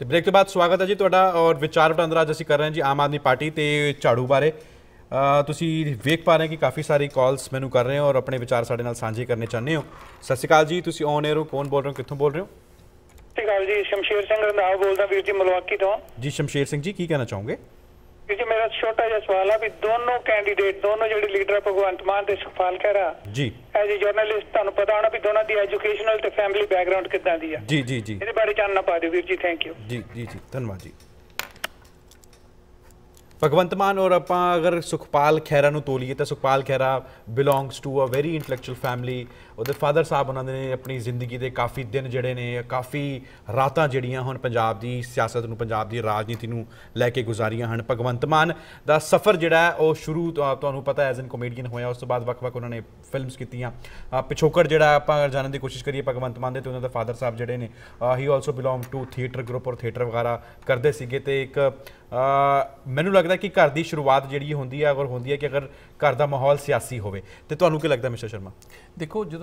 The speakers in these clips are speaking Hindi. ਤੇ ਬ੍ਰੇਕ ਤੋਂ ਬਾਅਦ ਸਵਾਗਤ ਹੈ ਜੀ ਤੁਹਾਡਾ ਔਰ ਵਿਚਾਰ ਵਟਾਂਦਰਾ ਅਸੀਂ ਕਰ ਰਹੇ ਹਾਂ ਜੀ ਆਮ ਆਦਮੀ ਪਾਰਟੀ ਤੇ ਝਾੜੂ ਬਾਰੇ। ਤੁਸੀਂ ਵੇਖ ਪਾ ਰਹੇ ਕਿ ਕਾਫੀ ਸਾਰੀ ਕਾਲਸ ਮੈਨੂੰ ਕਰ ਰਹੇ ਹੋ ਔਰ ਆਪਣੇ ਵਿਚਾਰ ਸਾਡੇ ਨਾਲ ਸਾਂਝੇ ਕਰਨੇ ਚਾਹੁੰਦੇ ਹੋ। ਸਤਿ ਸ਼੍ਰੀ ਅਕਾਲ ਜੀ, ਤੁਸੀਂ ਔਨ ਏਅਰ ਹੋ, ਕੌਣ ਬੋਲ ਰਹੇ ਹੋ, ਕਿੱਥੋਂ ਬੋਲ ਰਹੇ ਹੋ? ਸਤਿ ਸ਼੍ਰੀ ਅਕਾਲ ਜੀ, ਸ਼ਮਸ਼ੇਰ ਸਿੰਘ ਰੰਧਾਵਾ ਬੋਲਦਾ ਵੀਰ ਜੀ ਮਲਵਾਕੀ ਤੋਂ। ਜੀ ਸ਼ਮਸ਼ੇਰ ਸਿੰਘ ਜੀ, ਕੀ ਕਹਿਣਾ ਚਾਹੋਗੇ? जी मेरा छोटा जहा सवाल है भी दोनों कैंडीडेट दोनों जो लीडर भगवंत मान ते Sukhpal Khaira ji as a journalist तुहानू पता होना भी दोनों दी एजुकेशनल ते फैमिली बैकग्राउंड किदां दी है। जी जी जी इहदे बारे जानना पा दिओ वीर जी, थैंक यू। जी जी जी धन्यवाद जी। भगवंत मान और आपां अगर सुखपाल खैरा नू तोलीए तां Sukhpal Khaira belongs to a very intellectual family. उहदे फादर साहब उन्हां ने अपनी जिंदगी दे काफ़ी दिन जिहड़े ने काफ़ी रातां जिहड़ियां हुण पंजाब दी सियासत नू पंजाब दी राजनीति नू लैके गुजारियां हन। भगवंत मान दा सफ़र जिहड़ा है ओह शुरू तुहानू पता एज एन कॉमेडियन होया, उस तो बाद वक्-वक् उन्हां ने फिल्म्स कीतियां। पिछोकड़ जिहड़ा आपां जानने दी कोशिश करिए भगवंत मान दे ते उन्हां दे फादर साहब जिहड़े ने he also belong to theatre group और थिएटर वगैरह करदे सीगे ते इक मैनू लगता है कि घर की शुरुआत जी होंगी है अगर होंगी है कि अगर घर का माहौल सियासी हो तो तुम्हें क्या लगता है मिस्टर शर्मा? देखो जो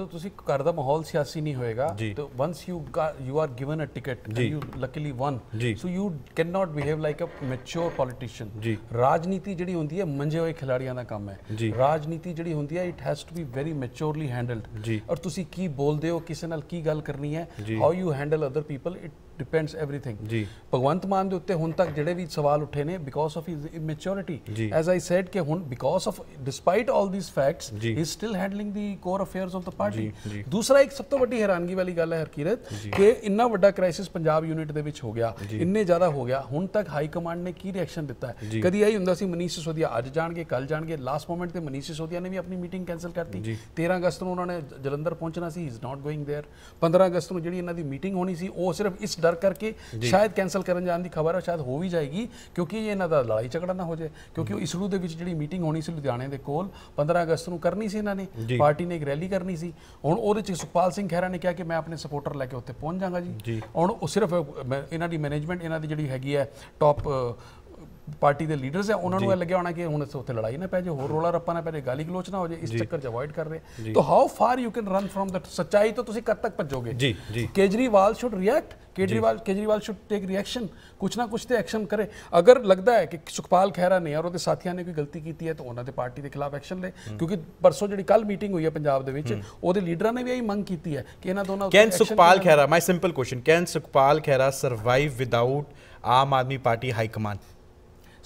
घर का माहौल सियासी नहीं होएगा तो once you are given a ticket you luckily won so you can not behave like a mature politician. राजनीति जी होंगी है मंजे हुए खिलाड़ियों का काम है। राजनीति जी होंगी है it has to be very maturely handled और तुम की बोलते हो किसी नाल की गल करनी है how you handle other people it depends everything. Bhagwant Mann के उत्ते हुण तक जिहड़े भी सवाल उठे ने because of his immaturity as I said के हुण because of despite all these facts he is still handling the core affairs of the party. दूसरा एक सब तो वड्डी हैरानगी वाली गल है हरकीरत कि इन्ना वड्डा क्राइसिस पंजाब यूनिट दे विच हो गया इन्ने ज़्यादा हो गया हुण तक हाई कमांड ने की रिएक्शन दिता है। कदी यही हुंदा सी मनीष सिसोदिया अज जाणगे कल जाणगे लास्ट मोमेंट ते मनीष सिसोदिया ने भी अपनी मीटिंग कैंसल करती। 13 अगस्त को उन्होंने जलंधर पहुंचना सी इज़ नॉट गोइंग देयर। 15 अगस्त को जिहड़ी इन्हां दी मीटिंग होनी सी ओह सिर्फ इस डर करके शायद कैंसल करने जाने की खबर है शायद हो भी जाएगी क्योंकि ये इन्हों का लड़ाई झगड़ा ना हो जाए क्योंकि इसलू के जी मीटिंग होनी सी लुधियाने के कोल 15 अगस्त को करनी सी इन्होंने पार्टी ने एक रैली करनी सी। हुण उहदे च सुखपाल सिंह खैरा ने कहा कि मैं अपने सपोर्टर लैके उत्थे पहुंच जाऊँगा जी। हुण सिर्फ इन्हों की मैनेजमेंट इन्हों की जी हैगी है टॉप पार्टी के लीडर्स है उन्होंने लगे होना कि हूँ उत्तर लड़ाई ना पै जाए होर रोला रप्पा ना पै जाए गाली गलोच ना हो जाए इस चक्कर अवॉइड कर रहे। तो how far you can run from that? सच्चाई तो तुम कद तक भजोगे? Kejriwal should react Kejriwal should take reaction कुछ ना कुछ तो एक्शन करे। अगर लगता है कि सुखपाल खैरा ने और उहदे साथियों ने कोई गलती की है तो उन्होंने पार्टी के खिलाफ एक्शन ले क्योंकि परसों जी कल मीटिंग हुई है पंजाब दे विच उहदे लीडरां ने भी यही मंग की है कि इन्हां दोनों can Sukhpal Khaira my simple question can Sukhpal Khaira survive without Aam Aadmi party high command?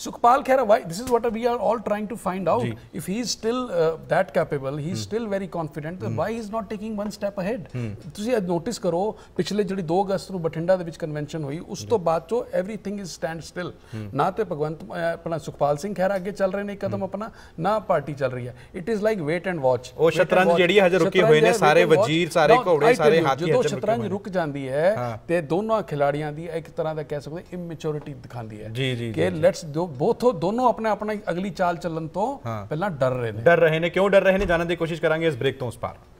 Sukhpal Khaira, why? This is what we are all trying to find out. If he is still that capable, he is still very confident. Then why he is not taking one step ahead? तुसी नोटिस करो पिछले जिहड़ी 2 अगस्त नूं बठिंडा दे विच कन्वेंशन हुई उस तो बाद चो एवरीथिंग इज स्टैंड स्टिल। ना तो भगवंत अपना सुखपाल सिंह खैरा अगे चल रहे ने कदम अपना ना पार्टी चल रही है। It is like wait and watch. ओ शतरंज जिहड़ी हजे रुके होए ने सारे वजीर सारे घोड़े सारे हाथी हजे शतरंज रुक जांदी है ते दोनों खिलाड़ियां दी एक तरह दा कह सकदे इमैच्योरिटी दिखांदी है कि लेट्स डू बोथ दोनों अपने अपना अगली चाल चलन तो पहला डर रहे ने क्यों डर रहे ने जानने की कोशिश करांगे इस ब्रेक तो उस पार।